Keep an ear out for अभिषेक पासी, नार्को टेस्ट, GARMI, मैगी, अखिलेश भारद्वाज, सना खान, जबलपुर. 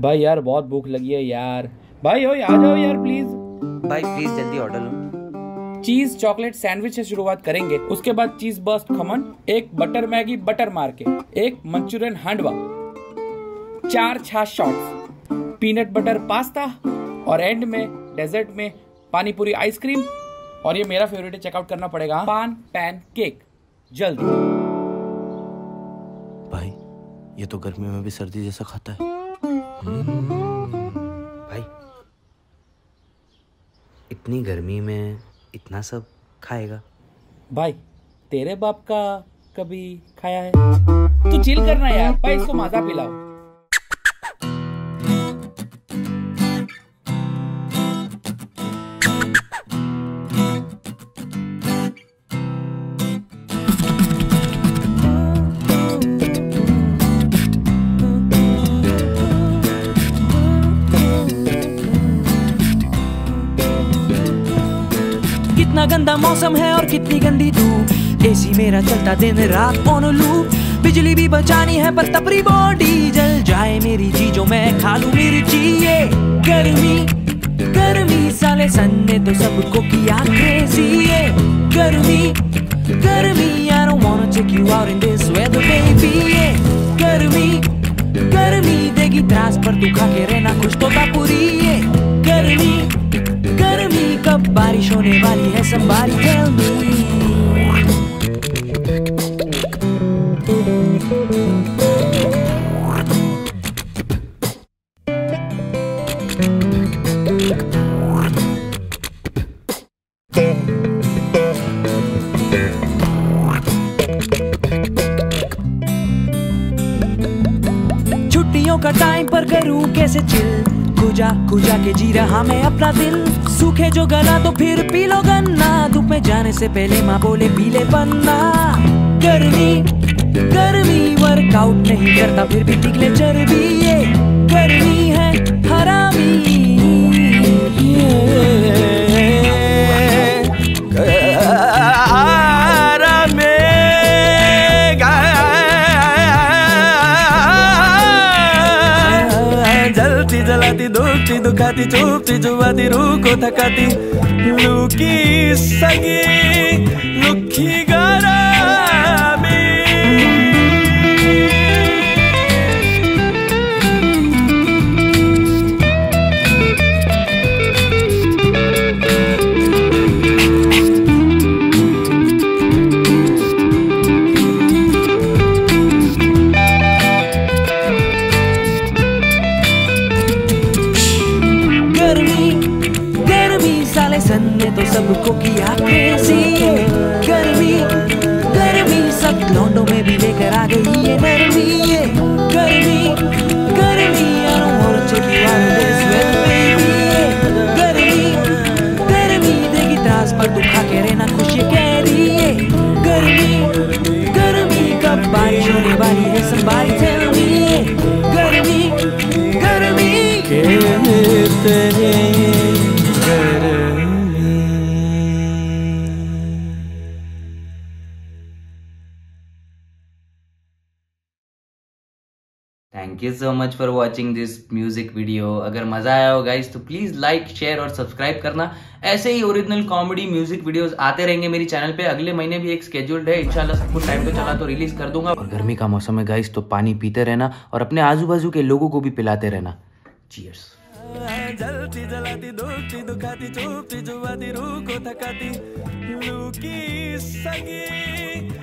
भाई यार बहुत भूख लगी है यार। भाई ओए आ जाओ यार प्लीज। भाई प्लीज जल्दी ऑर्डर लो। चीज चॉकलेट सैंडविच से शुरुआत करेंगे, उसके बाद चीज बर्स्ट खमन, एक बटर मैगी बटर मार के, एक मंचूरियन हांडवा, 4 छाछ शॉट्स, पीनट बटर पास्ता और एंड में डेजर्ट में पानी पूरी आइसक्रीम। और ये मेरा फेवरेट है, चेकआउट करना पड़ेगा, पान पैन केक। जल्दी भाई, ये तो गर्मी में भी सर्दी जैसा खाता है। भाई इतनी गर्मी में इतना सब खाएगा? भाई तेरे बाप का कभी खाया है? तू चिल करना यार। भाई इसको माजा पिलाओ। कितना गंदा मौसम है और कितनी गंदी धूप, एसी मेरा चलता दिन रात ऑन लूप। बिजली भी बचानी है पर तपरी बॉडी, जल जाए मेरी चीजों में खा लूं मिर्ची। ये गर्मी गर्मी साले सन ने तो सबको किया क्रेजी। ये गर्मी गर्मी I don't wanna take you out in this weather baby। ये गर्मी गर्मी देगी त्रास पर तू खा के रहना कुछ तो पूरी। ये गर्मी गर्मी कब बारिश होने वाली है somebody tell me। छुट्टियों का टाइम पर करूं कैसे चिल, खुजा खुजा के जी रहा मैं अपना दिल। सूखे जो गला तो फिर पी लो गन्ना, धूप में जाने से पहले माँ बोले पी ले पन्ना। गर्मी गर्मी वर्कआउट नहीं करता फिर भी निकले चर्बी। ये गर्मी है हरामी। दुखती दुखाती चुपती जुबाती रूको थकाती लुकी सगी लुखी गरामी। सन ने तो सबको किया क्रेजी। ये गर्मी गर्मी सब लौंडों में भी लेकर आ गई ये गर्मी। ये गर्मी गर्मी गर्मी गर्मी देगी त्रास पर तू खा के रहना खुशी कह रही। ये गर्मी गर्मी कब बारिश होने वाली है somebody tell me। ये गर्मी गर्मी Thank you so much for watching this music video। अगर मज़ा आया हो गाइज तो प्लीज़ लाइक शेयर और सब्सक्राइब करना। ऐसे ही ओरिजिनल कॉमेडी म्यूजिक वीडियोस आते रहेंगे मेरी चैनल पे। अगले महीने भी एक स्केड्यूल्ड है, इंशाल्लाह सब कुछ टाइम पे चला तो रिलीज कर दूंगा। और गर्मी का मौसम है गाइज तो पानी पीते रहना और अपने आजू बाजू के लोगों को भी पिलाते रहना। चीयर्स। जलती जलाती दुखती दुखाती चुपती जुबाती रूह को थकाती लुकी सगी।